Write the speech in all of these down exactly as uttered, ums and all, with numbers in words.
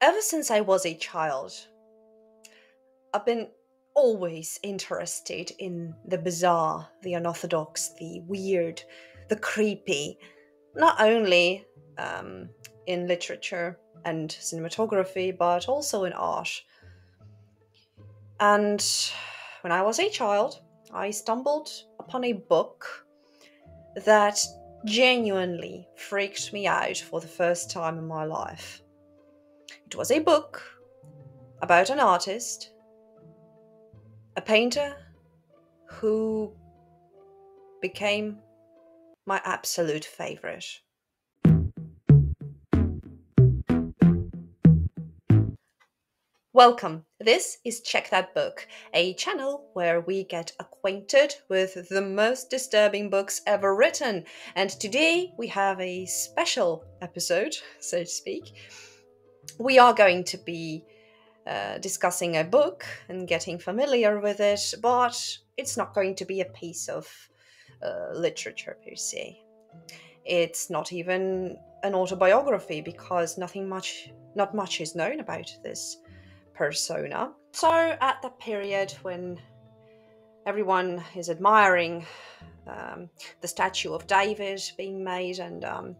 Ever since I was a child, I've been always interested in the bizarre, the unorthodox, the weird, the creepy, not only um, in literature and cinematography, but also in art. And when I was a child, I stumbled upon a book that genuinely freaked me out for the first time in my life. It was a book about an artist, a painter who became my absolute favorite. Welcome, this is Check That Book, a channel where we get acquainted with the most disturbing books ever written, and today we have a special episode, so to speak. We are going to be uh, discussing a book and getting familiar with it, but it's not going to be a piece of uh, literature per se. It's not even an autobiography because nothing much, not much is known about this persona. So at the period when everyone is admiring um, the statue of David being made and um,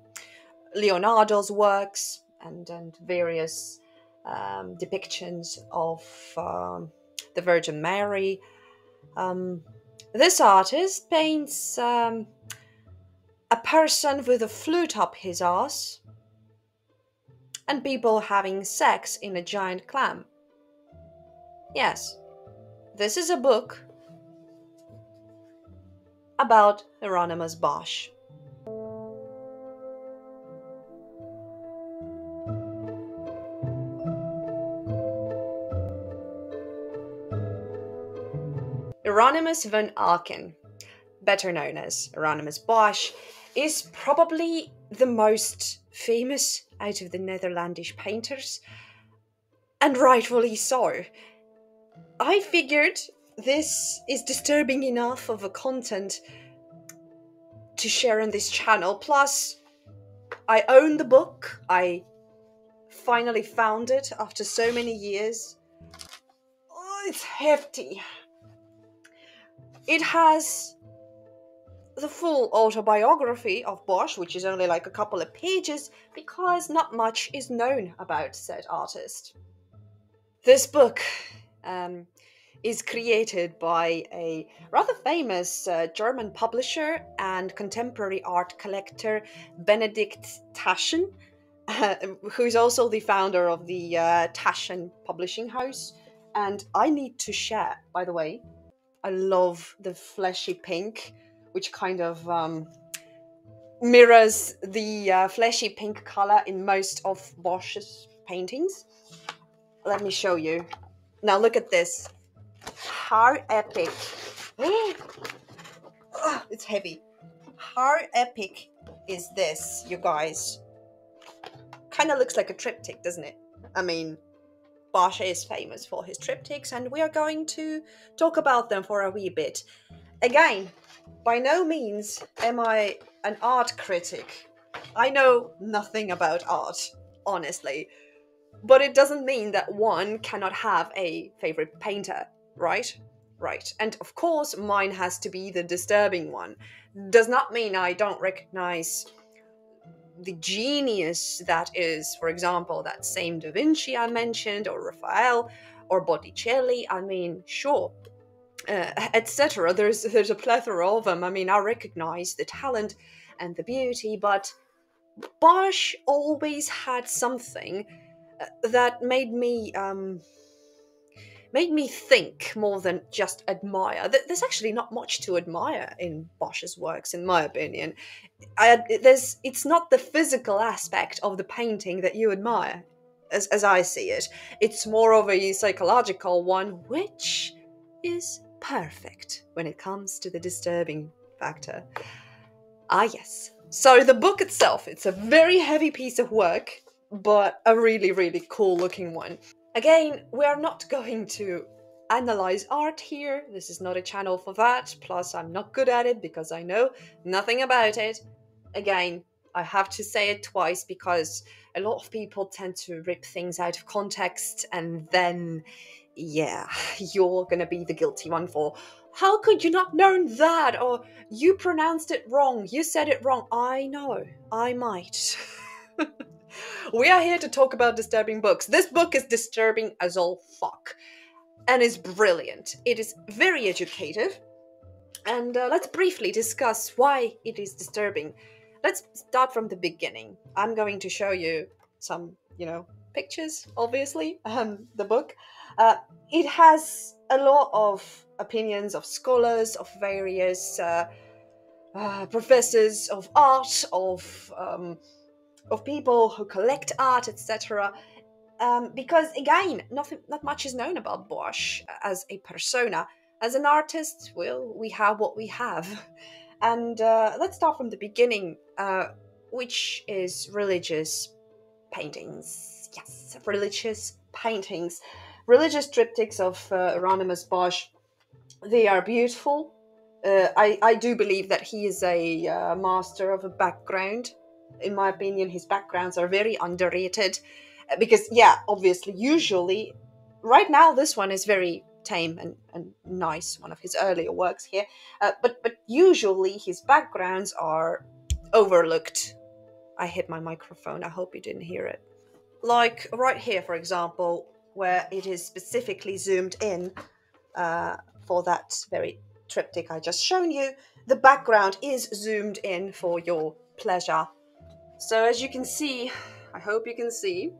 Leonardo's works and, and various um, depictions of um, the Virgin Mary, um, this artist paints um, a person with a flute up his ass and people having sex in a giant clam. Yes, this is a book about Hieronymus Bosch. Hieronymus van Aken, better known as Hieronymus Bosch, is probably the most famous out of the Netherlandish painters, and rightfully so. I figured this is disturbing enough of a content to share on this channel. Plus, I own the book. I finally found it after so many years. Oh, it's hefty. It has the full autobiography of Bosch, which is only like a couple of pages, because not much is known about said artist. This book Um, is created by a rather famous uh, German publisher and contemporary art collector, Benedikt Taschen, uh, who is also the founder of the uh, Taschen Publishing House. And I need to share, by the way, I love the fleshy pink, which kind of um, mirrors the uh, fleshy pink color in most of Bosch's paintings. Let me show you. Now look at this. How epic. Oh, it's heavy. How epic is this, you guys? Kind of looks like a triptych, doesn't it? I mean, Bosch is famous for his triptychs, and we are going to talk about them for a wee bit. Again, by no means am I an art critic. I know nothing about art, honestly. But it doesn't mean that one cannot have a favorite painter, right? Right. And of course, mine has to be the disturbing one. Does not mean I don't recognize the genius that is, for example, that same Da Vinci I mentioned, or Raphael, or Botticelli. I mean, sure, uh, et cetera. There's, there's a plethora of them. I mean, I recognize the talent and the beauty, but Bosch always had something that made me um, made me think more than just admire. There's actually not much to admire in Bosch's works, in my opinion. I, there's it's not the physical aspect of the painting that you admire, as as I see it. It's more of a psychological one, which is perfect when it comes to the disturbing factor. Ah, yes. So the book itself, it's a very heavy piece of work, but a really, really cool looking one. Again, we are not going to analyze art here. This is not a channel for that. Plus, I'm not good at it because I know nothing about it. Again, I have to say it twice because a lot of people tend to rip things out of context, and then, yeah, you're going to be the guilty one for, how could you not know that? Or you pronounced it wrong. You said it wrong. I know. I might. We are here to talk about disturbing books. This book is disturbing as all fuck and is brilliant. It is very educative. And uh, let's briefly discuss why it is disturbing. Let's start from the beginning. I'm going to show you some, you know, pictures, obviously, um, the book. Uh, it has a lot of opinions of scholars, of various uh, uh, professors of art, of, um, of people who collect art, et cetera. Um, because, again, nothing, not much is known about Bosch as a persona. As an artist, well, we have what we have. And uh, let's start from the beginning, uh, which is religious paintings. Yes, religious paintings. Religious triptychs of uh, Hieronymus Bosch. They are beautiful. Uh, I, I do believe that he is a uh, master of a background. In my opinion, his backgrounds are very underrated. Because, yeah, obviously, usually, right now, this one is very tame and, and nice, one of his earlier works here, uh, but but usually his backgrounds are overlooked. I hit my microphone, I hope you didn't hear it. Like right here, for example, where it is specifically zoomed in uh, for that very triptych I just shown you, the background is zoomed in for your pleasure. So as you can see, I hope you can see,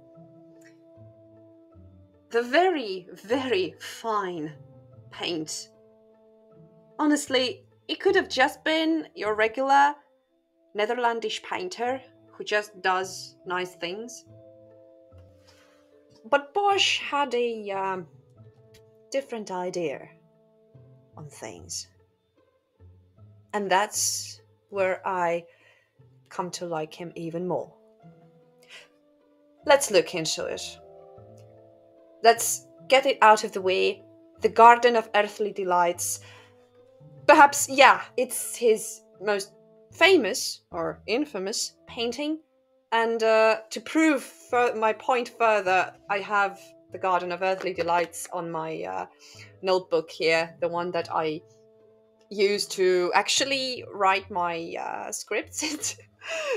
the very, very fine paint. Honestly, it could have just been your regular Netherlandish painter who just does nice things. But Bosch had a um, different idea on things. And that's where I come to like him even more. Let's look into it. Let's get it out of the way. The Garden of Earthly Delights. Perhaps, yeah, it's his most famous or infamous painting. And uh, to prove my point further, I have the Garden of Earthly Delights on my uh, notebook here. The one that I use to actually write my uh, scripts.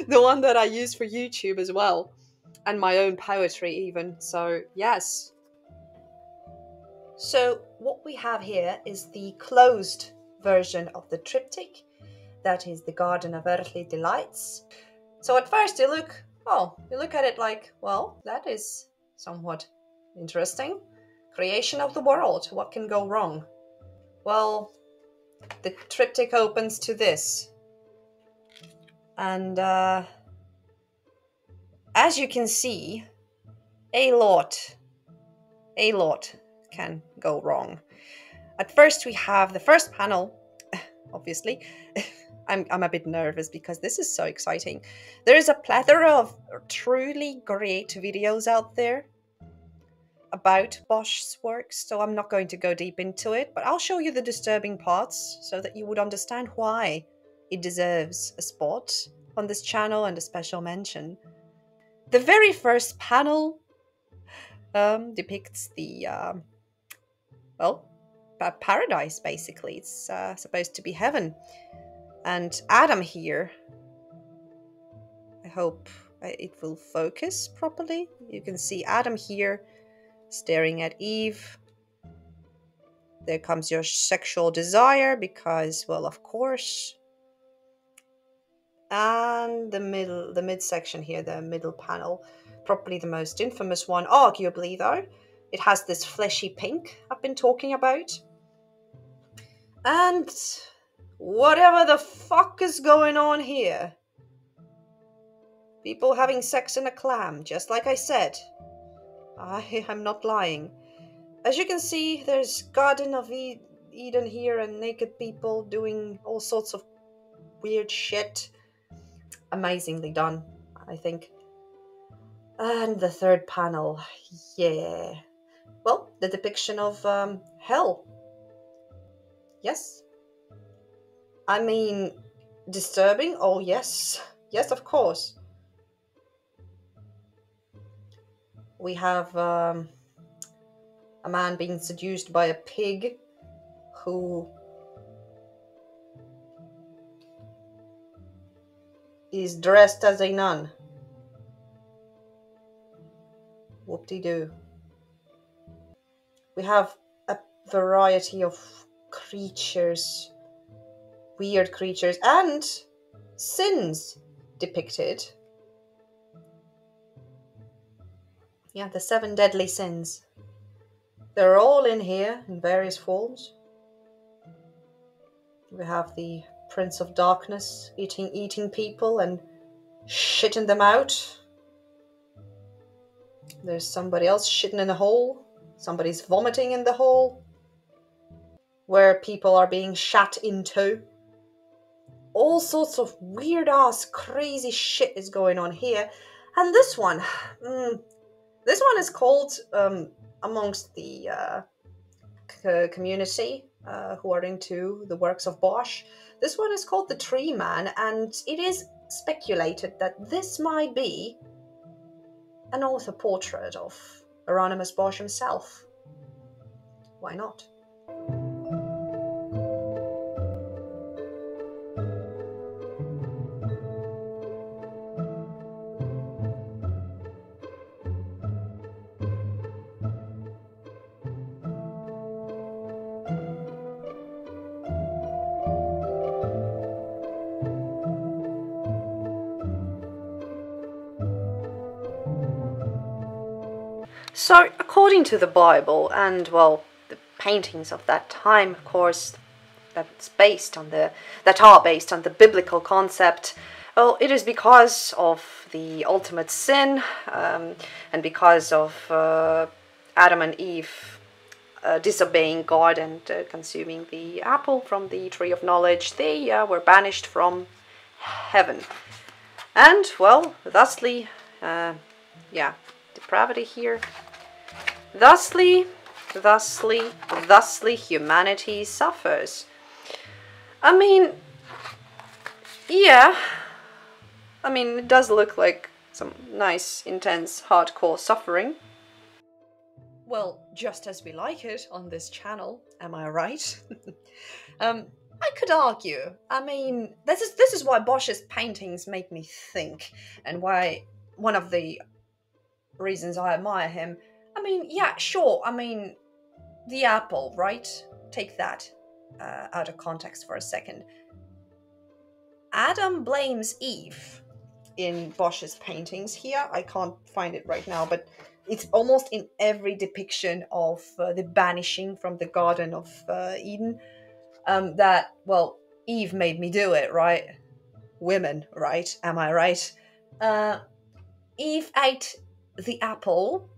The one that I use for YouTube as well. And my own poetry even. So, yes. So what we have here is the closed version of the triptych, that is the Garden of Earthly Delights. So at first you look, oh, you look at it like, well, that is somewhat interesting. Creation of the world, what can go wrong? Well, the triptych opens to this. And uh, as you can see, a lot, a lot can go wrong. At first we have the first panel, obviously. I'm, I'm a bit nervous because this is so exciting. There is a plethora of truly great videos out there about Bosch's works, so I'm not going to go deep into it, but I'll show you the disturbing parts so that you would understand why it deserves a spot on this channel and a special mention. The very first panel um, depicts the... Um, Well, paradise, basically. It's uh, supposed to be heaven. And Adam here, I hope it will focus properly. You can see Adam here staring at Eve. There comes your sexual desire because, well, of course. And the middle, the midsection here, the middle panel, probably the most infamous one, arguably, though. It has this fleshy pink I've been talking about. And whatever the fuck is going on here. People having sex in a clam, just like I said. I am not lying. As you can see, there's Garden of Eden here and naked people doing all sorts of weird shit. Amazingly done, I think. And the third panel, yeah. Well, the depiction of um, hell. Yes. I mean, disturbing? Oh, yes. Yes, of course. we have um, a man being seduced by a pig who is dressed as a nun. Whoop-de-doo. We have a variety of creatures, weird creatures, and sins depicted. Yeah, the seven deadly sins. They're all in here in various forms. We have the Prince of Darkness eating eating people and shitting them out. There's somebody else shitting in a hole. Somebody's vomiting in the hole, where people are being shat into. All sorts of weird-ass, crazy shit is going on here. And this one, mm, this one is called, um, amongst the uh, c community uh, who are into the works of Bosch, this one is called The Tree Man, and it is speculated that this might be an author portrait of Hieronymus Bosch himself. Why not? So, according to the Bible and, well, the paintings of that time, of course, that's based on the, that are based on the biblical concept, well, it is because of the ultimate sin um, and because of uh, Adam and Eve uh, disobeying God and uh, consuming the apple from the tree of knowledge, they uh, were banished from heaven. And, well, thusly, uh, yeah, depravity here. Thusly, thusly, thusly humanity suffers. I mean, yeah, I mean, it does look like some nice, intense, hardcore suffering. Well, just as we like it on this channel, am I right? um, I could argue. I mean, this is, this is why Bosch's paintings make me think, and why one of the reasons I admire him. I mean, yeah, sure, I mean, the apple, right? Take that uh, out of context for a second. Adam blames Eve in Bosch's paintings here. I can't find it right now, but it's almost in every depiction of uh, the banishing from the Garden of uh, Eden um, that, well, Eve made me do it, right? Women, right? Am I right? Uh, Eve ate the apple.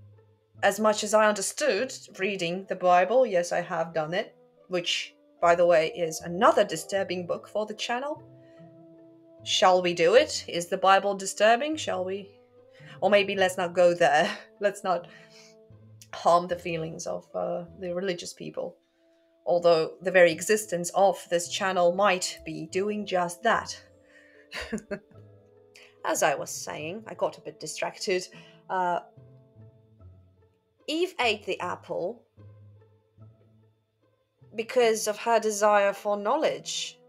As much as I understood reading the Bible, yes, I have done it, which, by the way, is another disturbing book for the channel. Shall we do it? Is the Bible disturbing? Shall we? Or maybe let's not go there. Let's not harm the feelings of uh, the religious people. Although the very existence of this channel might be doing just that. As I was saying, I got a bit distracted. Uh, Eve ate the apple because of her desire for knowledge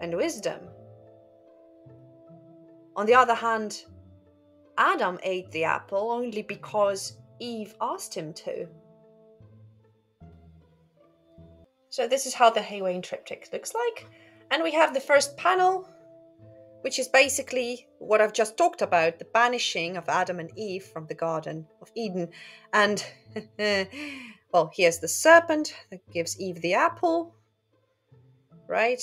and wisdom. On the other hand, Adam ate the apple only because Eve asked him to. So this is how the Haywain triptych looks like. And we have the first panel, which is basically what I've just talked about, the banishing of Adam and Eve from the Garden of Eden. And, well, here's the serpent that gives Eve the apple, right?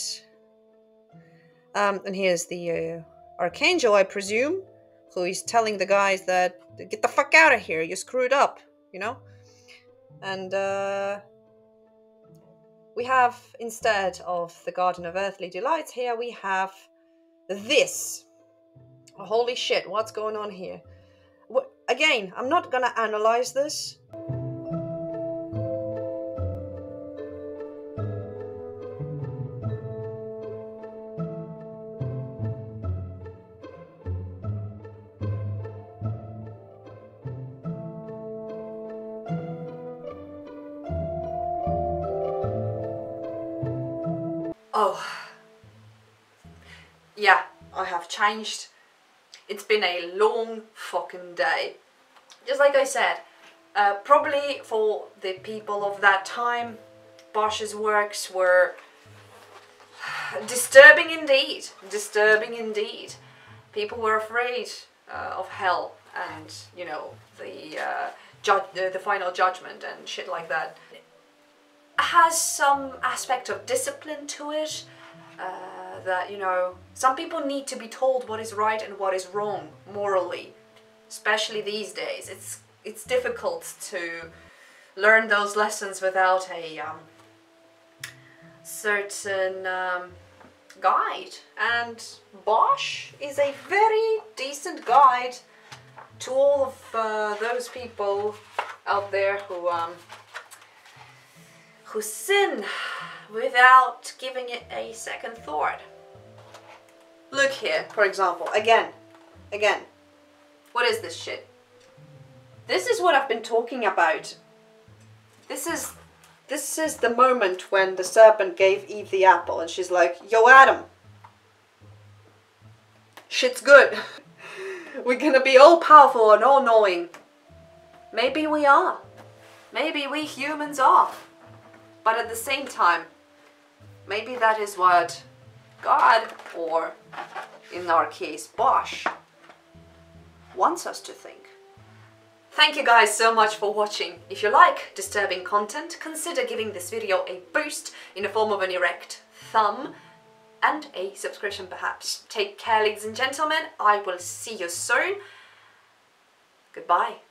Um, and here's the uh, archangel, I presume, who is telling the guys that, get the fuck out of here, you screwed up, you know? And uh, we have, instead of the Garden of Earthly Delights here, we have this. Holy shit, what's going on here? What, again, I'm not gonna analyze this. Oh, yeah, I have changed. It's been a long fucking day. Just like I said, uh, probably for the people of that time, Bosch's works were disturbing indeed, disturbing indeed. People were afraid uh, of hell and, you know, the, uh, ju the, the final judgment and shit like that. It has some aspect of discipline to it. Uh, that, you know, some people need to be told what is right and what is wrong morally, especially these days. It's it's difficult to learn those lessons without a um, certain um, guide. And Bosch is a very decent guide to all of uh, those people out there who um, who sin without giving it a second thought. Look here, for example, again, again, what is this shit? This is what I've been talking about. This is, this is the moment when the serpent gave Eve the apple and she's like, yo Adam, shit's good. We're gonna be all powerful and all knowing. Maybe we are. Maybe we humans are. But at the same time, maybe that is what God, or in our case, Bosch, wants us to think. Thank you guys so much for watching. If you like disturbing content, consider giving this video a boost in the form of an erect thumb and a subscription perhaps. Take care, ladies and gentlemen. I will see you soon. Goodbye.